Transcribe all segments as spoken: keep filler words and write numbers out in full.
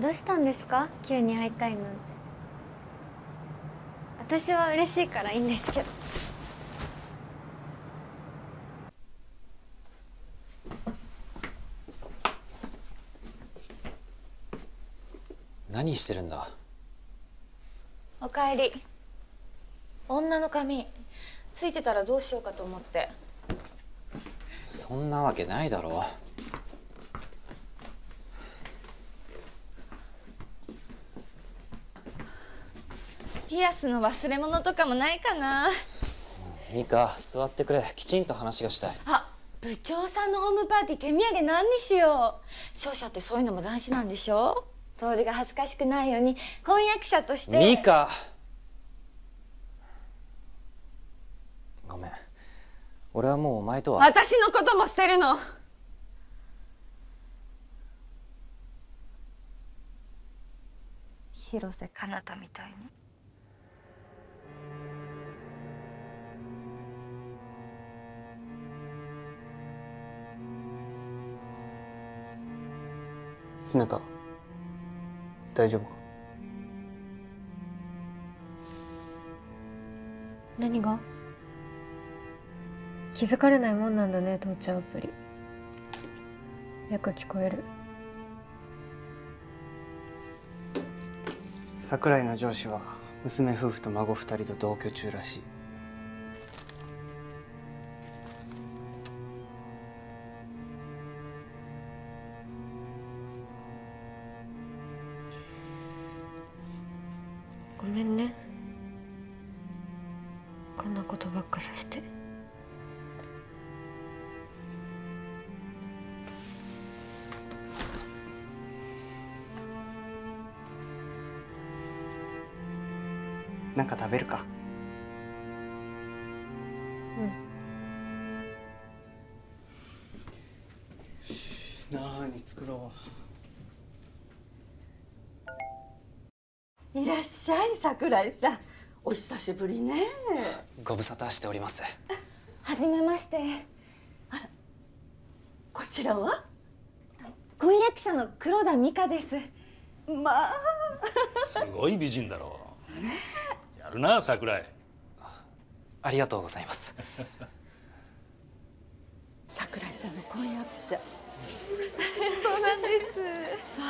どうしたんですか急に会いたいなんて。私は嬉しいからいいんですけど。何してるんだ。おかえり。女の髪ついてたらどうしようかと思って。そんなわけないだろう。ピアスの忘れ物とかもないかな。いいか、座ってくれ。きちんと話がしたい。あ、部長さんのホームパーティー手土産何にしよう。商社ってそういうのも大事なんでしょ。通りが恥ずかしくないように婚約者として。ミカ、ごめん、俺はもうお前とは。私のことも捨てるの。広瀬かなたみたいに。ひなた、大丈夫か？何が？気づかれないもんなんだね、父ちゃんアプリ。よく聞こえる。桜井の上司は娘夫婦と孫二人と同居中らしい。ごめんね、こんなことばっかさせて。なんか食べるか。うん。なあに作ろう。いらっしゃい桜井さん、お久しぶりね。ご無沙汰しております。はじめまして。あら、こちらは婚約者の黒田美香です。まあすごい美人だろう、ね、やるな桜井。 あ, ありがとうございます桜井さんの婚約者そうなんです。わ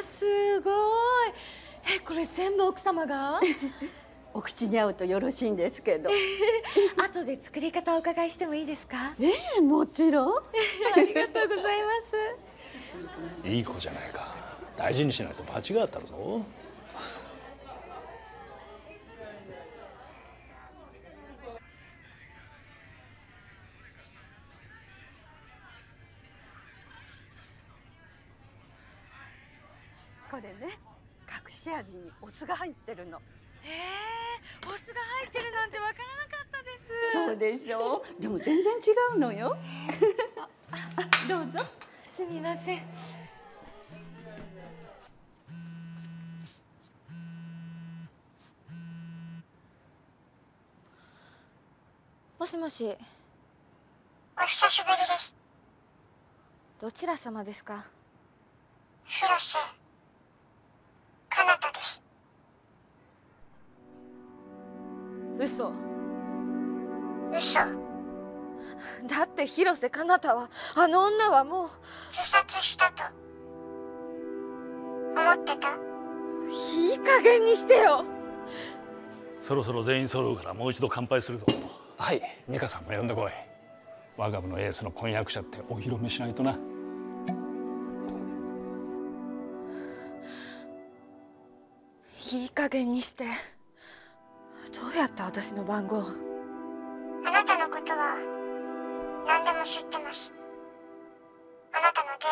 あすごい。え、これ全部奥様がお口に合うとよろしいんですけど後で作り方をお伺いしてもいいですか。ええ、もちろんありがとうございますいい子じゃないか。大事にしないと間違ったらぞこれね、隠し味にお酢が入ってるの。へえ、お酢が入ってるなんて分からなかったです。そうでしょう。でも全然違うのよ。どうぞ。すみません。もしもし。お久しぶりです。どちら様ですか。広瀬。あなたです。嘘。嘘。だって広瀬かなたは、あの女はもう自殺したと思ってた。いい加減にしてよ。そろそろ全員揃うからもう一度乾杯するぞ。はい、美香さんも呼んでこい。我が部のエースの婚約者ってお披露目しないとな。いい加減にして。どうやって私の番号。あなたのことは何でも知ってます。あなたの電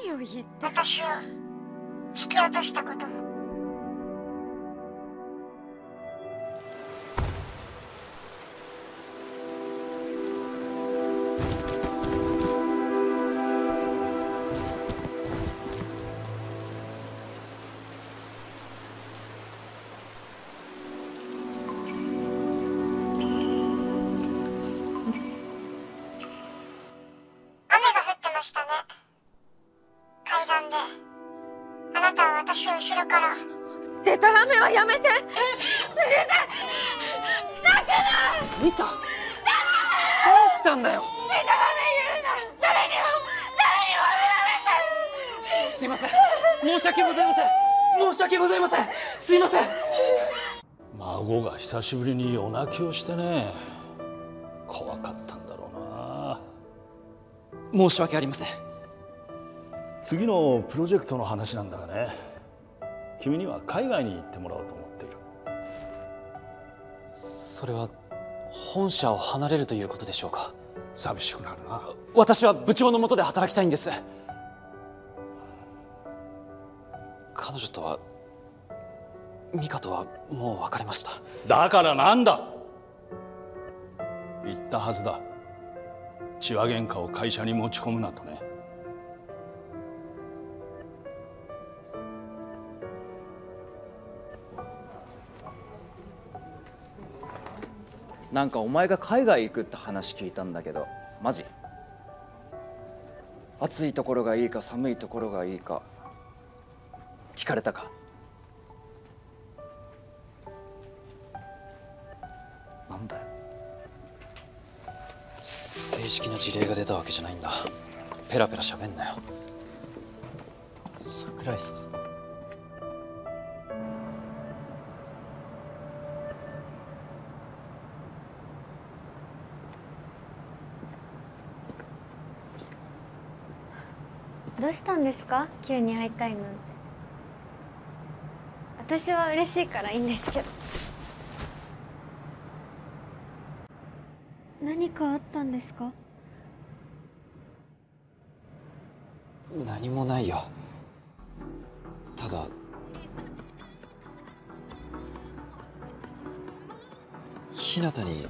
話番号も住んでいるところも。何を言って。私を突き落としたことも。で、あなたは私を後ろから。でたらめはやめて。うるさい。泣くな。見た。どうしたんだよ。でたらめ言うな。誰にも誰にも見られて。すいません。申し訳ございません。申し訳ございません。すいません。孫が久しぶりに夜泣きをしてね、怖かったんだろうな。申し訳ありません。次のプロジェクトの話なんだがね、君には海外に行ってもらおうと思っている。それは本社を離れるということでしょうか。寂しくなるな。私は部長の下で働きたいんです。彼女とは、美香とはもう別れました。だからなんだ、言ったはずだ。痴話喧嘩を会社に持ち込むなとね。なんかお前が海外行くって話聞いたんだけど、マジ？暑いところがいいか寒いところがいいか聞かれたか？なんだよ。正式な事例が出たわけじゃないんだ。ペラペラ喋んなよ。桜井さん。どうしたんですか急に会いたいなんて。私は嬉しいからいいんですけど。何かあったんですか？何もないよ。ただ日向に